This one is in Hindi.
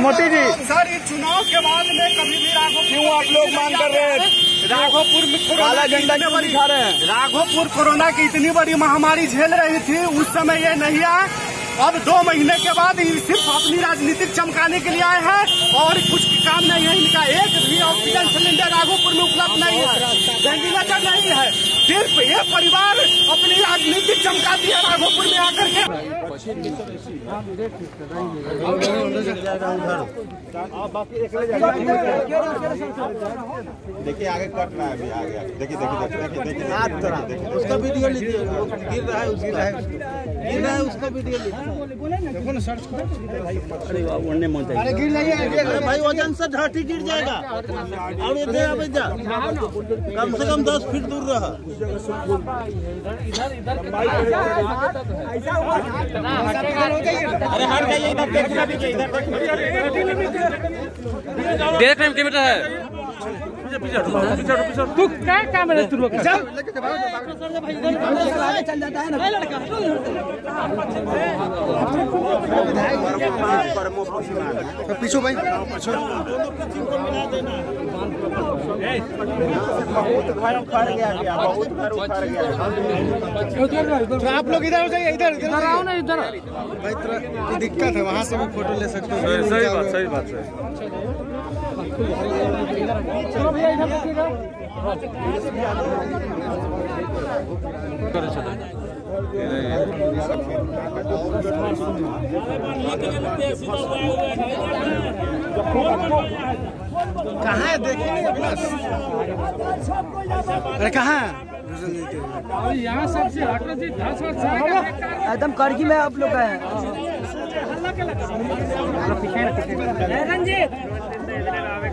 मोदी जी सर, इस चुनाव के बाद में कभी भी राघोपुर क्यों आप लोग मांग कर रहे हैं? राघोपुर में काला झंडा क्यों दिखा रहे हैं? राघोपुर कोरोना की इतनी बड़ी महामारी झेल रही थी, उस समय ये नहीं आए। अब 2 महीने के बाद सिर्फ अपनी राजनीतिक चमकाने के लिए आए हैं और कुछ काम नहीं है इनका। एक भी ऑक्सीजन सिलेंडर राघोपुर में उपलब्ध नहीं है, वेंटिलेटर नहीं है। सिर्फ ये परिवार अपनी राजनीति चमकाती है राघोपुर में आकर के। देखिए आगे कटना है, अभी आगे देखिए देखिए उसका वीडियो लीजिए। गिर रहा है उसका वीडियो लीजिए। देखो ना सर्च करो। अरे वाह, उड़ने मन चाहिए। अरे गिर नहीं है भाई, वजन से धरती गिर जाएगा। और ये दे अब जा, कम से कम 10 फीट दूर रहा। इधर ऐसा हुआ अरे हट जाइए। इधर देखना भी चाहिए, इधर देख रहे कैमरा है। तू क्या कैमरा शुरू कर चल जाता है ना लड़का। पीछे भाई आप लोग इधर हो जाइए। इधर आओ ना, इधर भाई थोड़ा दिक्कत है, वहाँ से भी फोटो ले सकते हो। सही बात कहाँ है? देखिए अरे कहाँ यहाँ सबसे एकदम करगी में आप लोग आए हैं। रंजीत